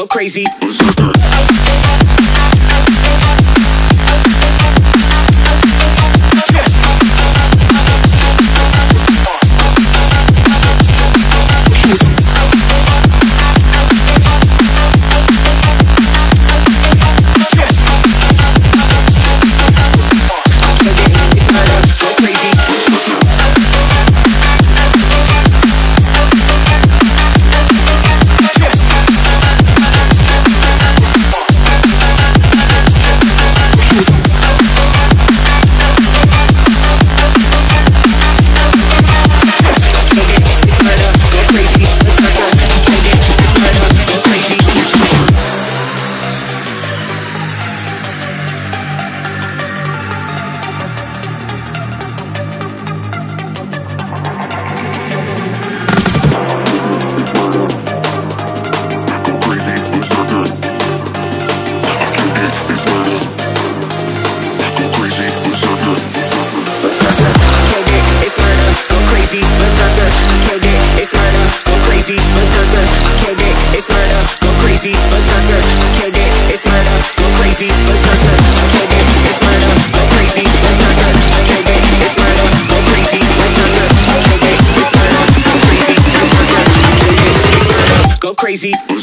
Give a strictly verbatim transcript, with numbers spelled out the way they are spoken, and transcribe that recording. go crazy. Crazy.